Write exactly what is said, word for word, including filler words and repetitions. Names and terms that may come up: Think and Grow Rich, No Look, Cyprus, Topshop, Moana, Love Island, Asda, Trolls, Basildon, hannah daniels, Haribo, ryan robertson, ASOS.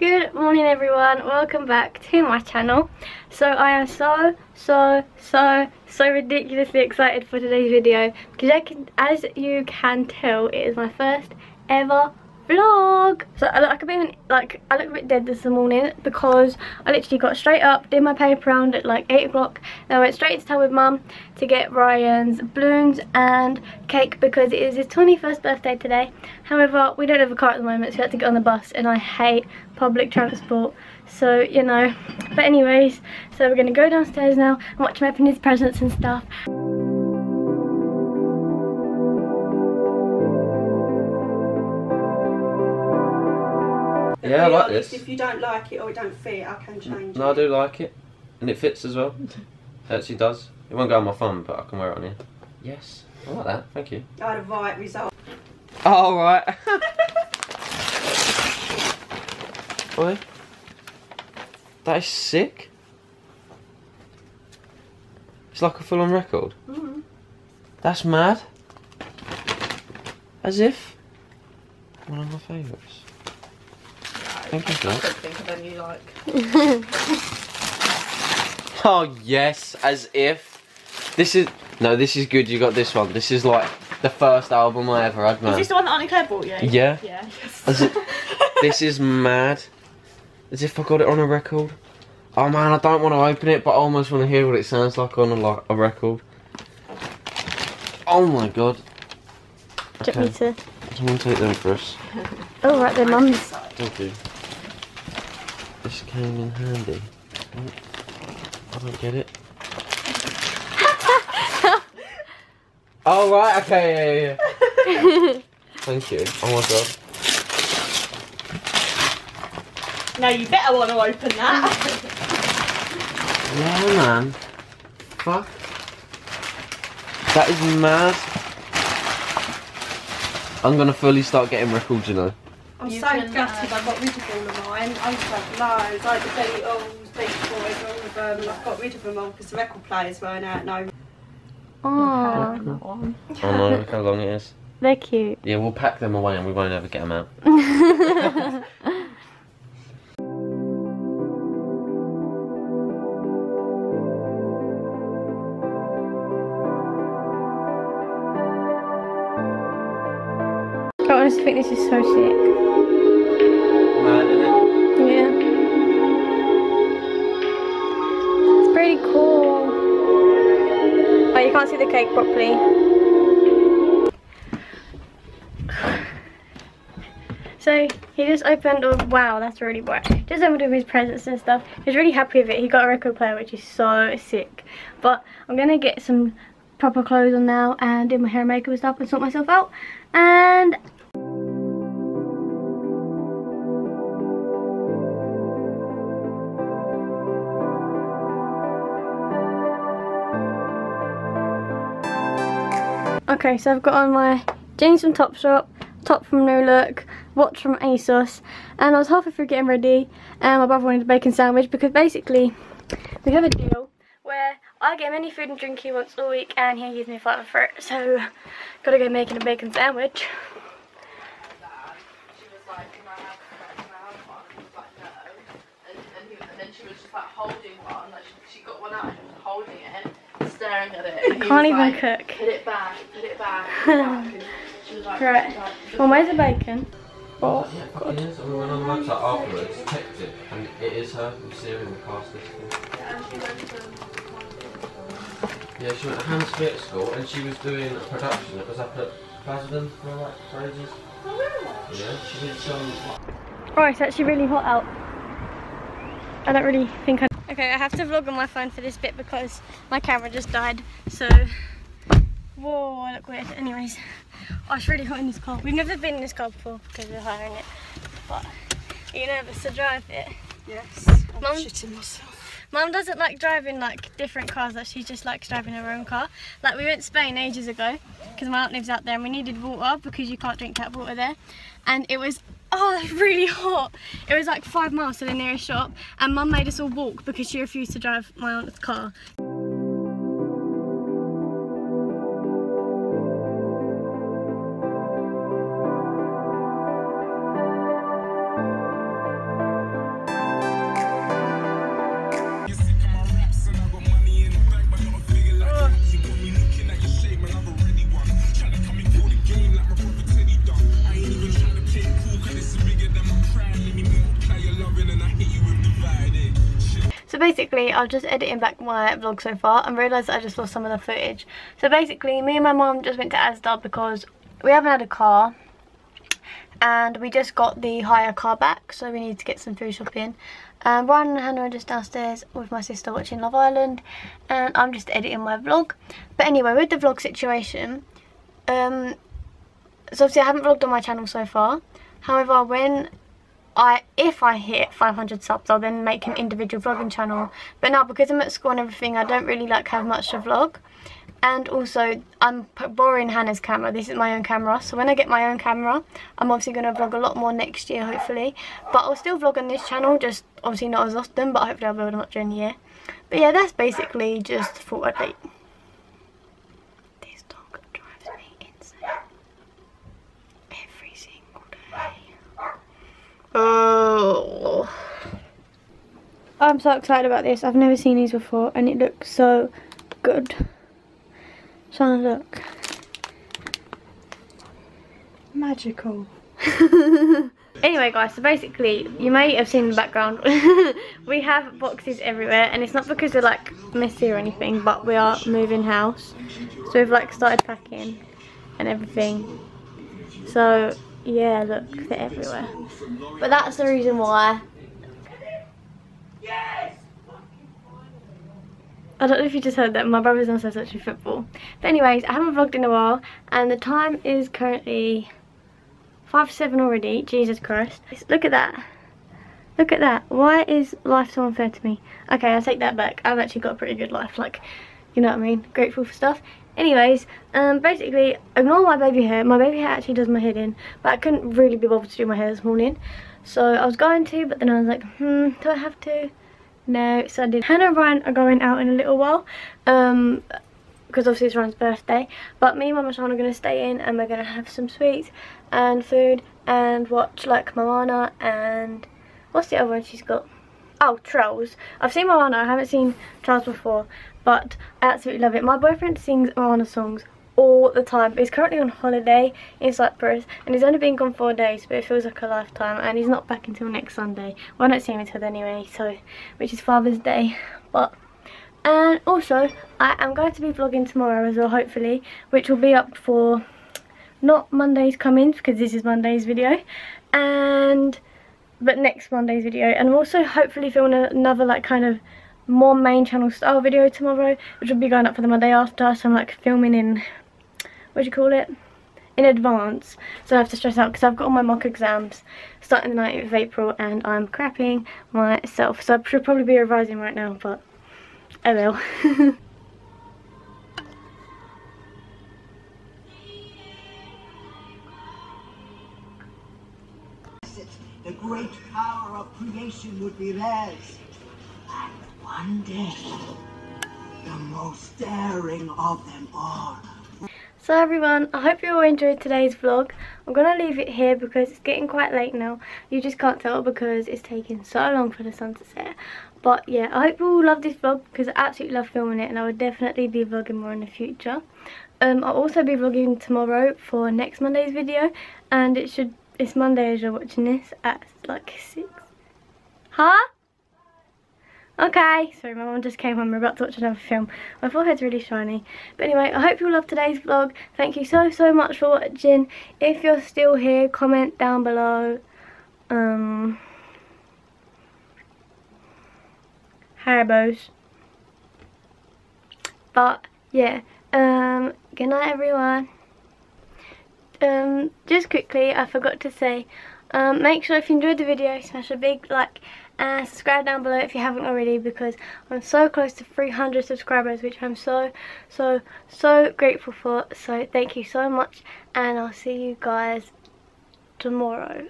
Good morning everyone, welcome back to my channel. So I am so so so so ridiculously excited for today's video because I can, as you can tell, it is my first ever vlog. So I look, I could be even, like I look a bit dead this morning because I literally got straight up, did my paper round at like eight o'clock, then I went straight to town with mum to get Ryan's balloons and cake because it is his twenty-first birthday today. However, we don't have a car at the moment, so we had to get on the bus and I hate public transport, so you know. But anyways, so we're gonna go downstairs now and watch him open his presents and stuff. Yeah, I like honest, this. If you don't like it or it don't fit, I can change no, it. No, I do like it. And it fits as well. It actually does. It won't go on my thumb, but I can wear it on here. Yes, I like that. Thank you. I had a right result. Oh, right. Oi. That is sick. It's like a full-on record. Mm-hmm. That's mad. As if. One of my favourites. Thank you, John. I don't think of any you like. Oh yes, as if. This is no, this is good. You got this one. This is like the first album I ever had, man. Is this the one that Auntie Claire bought you? Yeah. Yeah. Yes. As if, this is mad. As if I got it on a record. Oh man, I don't want to open it, but I almost want to hear what it sounds like on a like a record. Oh my god. Okay. Do you want me to? Someone take them for us. Oh right, they're mum's. Thank you. This came in handy. I don't get it. Oh right, okay, yeah, yeah, yeah. Thank you. Oh my god. Now you better want to open that. Yeah man. Fuck. That is mad. I'm gonna fully start getting records, you know. I'm you so gutted I got rid of all of mine. I just have loads, like the Beatles, Beach Boys, all of them. I've got rid of them all because the record player's weren't out now. Aww. Oh no, look how long it is. They're cute. Yeah, we'll pack them away and we won't ever get them out. I honestly think this is so sick. Cake properly. So he just opened up. Wow, that's really bright. Just opened up his presents and stuff. He's really happy with it. He got a record player, which is so sick. But I'm gonna get some proper clothes on now and do my hair and makeup and stuff and sort myself out. And okay, so I've got on my jeans from Topshop, top from No Look, watch from ASOS, and I was halfway through getting ready and my brother wanted a bacon sandwich because basically we have a deal where I get him any food and drink he wants all week and he gives me a fiver for it, so gotta go making a bacon sandwich. Staring at it. And he can't even like, cook. Put it back, put it back, put it back. She was like, right. Well, where's the bacon? Oh, yeah, God. It is. We went on the website afterwards, checked it, and it is her from Syria in the past this thing. Yeah, she went to Yeah, she went to Hans Fit School and she was doing a production that was up at Basildon for like for ages. Oh, really? Yeah, she did some. Oh, it's actually really hot out. I don't really think I. Okay, I have to vlog on my phone for this bit because my camera just died, so... Whoa, I look weird. Anyways, oh, it's really hot in this car. We've never been in this car before because we're hiring it, but are you nervous to drive it? Yes, I'm Mum, shitting myself. Mum doesn't like driving like different cars, like, she just likes driving her own car. Like we went to Spain ages ago because my aunt lives out there and we needed water because you can't drink tap water there. And it was, oh, really hot. It was like five miles to the nearest shop, and Mum made us all walk because she refused to drive my aunt's car. basically I was just editing back my vlog so far and realised I just lost some of the footage. So basically me and my mum just went to Asda because we haven't had a car and we just got the hire car back, so we need to get some food shopping. Um, Brian and Hannah are just downstairs with my sister watching Love Island and I'm just editing my vlog. But anyway, with the vlog situation, um, so obviously I haven't vlogged on my channel so far. However, when I, if I hit five hundred subs, I'll then make an individual vlogging channel. But now, because I'm at school and everything, I don't really like have much to vlog. And also, I'm borrowing Hannah's camera. This is my own camera. So when I get my own camera, I'm obviously going to vlog a lot more next year, hopefully. But I'll still vlog on this channel, just obviously not as often, but hopefully I'll build them up during the year. But yeah, that's basically just for a date. This dog drives me insane. Every single day. Oh. I'm so excited about this. I've never seen these before, and it looks so good. So look, magical. Anyway guys, so basically you may have seen in the background we have boxes everywhere, and it's not because they're like messy or anything, but we are moving house, so we've like started packing and everything. So yeah, look, they're everywhere. But that's the reason why. Yes! I don't know if you just heard that, my brother's on so such a football. But anyways, I haven't vlogged in a while and the time is currently five seven already, Jesus Christ. Look at that. Look at that. Why is life so unfair to me? Okay, I take that back. I've actually got a pretty good life, like, you know what I mean? Grateful for stuff. Anyways, um, basically, ignore my baby hair. My baby hair actually does my head in, but I couldn't really be bothered to do my hair this morning. So I was going to, but then I was like, hmm, do I have to? No, so I did. Hannah and Ryan are going out in a little while, um, because obviously it's Ryan's birthday. But me and Mum and Sean are going to stay in and we're going to have some sweets and food and watch like Moana and what's the other one she's got? Oh, Trolls. I've seen Moana, I haven't seen Trolls before, but I absolutely love it. My boyfriend sings Moana songs all the time. He's currently on holiday in Cyprus and he's only been gone four days, but it feels like a lifetime, and he's not back until next Sunday. Well, I don't see him until then anyway, so which is Father's Day. But and also I am going to be vlogging tomorrow as well, hopefully, which will be up for not Monday's coming because this is Monday's video, and but next Monday's video. And I'm also hopefully filming another like kind of more main channel style video tomorrow, which will be going up for the Monday after, so I'm like filming in, what do you call it, in advance, so I have to stress out because I've got all my mock exams starting the nineteenth of April and I'm crapping myself, so I should probably be revising right now, but I will. The great power of creation would be theirs, and one day the most daring of them all. So everyone, I hope you all enjoyed today's vlog. I'm going to leave it here because it's getting quite late now. You just can't tell because it's taking so long for the sun to set. But yeah, I hope you all love this vlog because I absolutely love filming it, and I will definitely be vlogging more in the future. Um, I'll also be vlogging tomorrow for next Monday's video, and it should it's Monday as you're watching this at like six. Huh? Okay, sorry, my mum just came home, we're about to watch another film. My forehead's really shiny. But anyway, I hope you all loved today's vlog. Thank you so, so much for watching. If you're still here, comment down below. Um, Haribos. But, yeah. Um, good night, everyone. Um, just quickly, I forgot to say, um, make sure if you enjoyed the video, smash a big like. And subscribe down below if you haven't already, because I'm so close to three hundred subscribers, which I'm so, so, so grateful for. So thank you so much, and I'll see you guys tomorrow.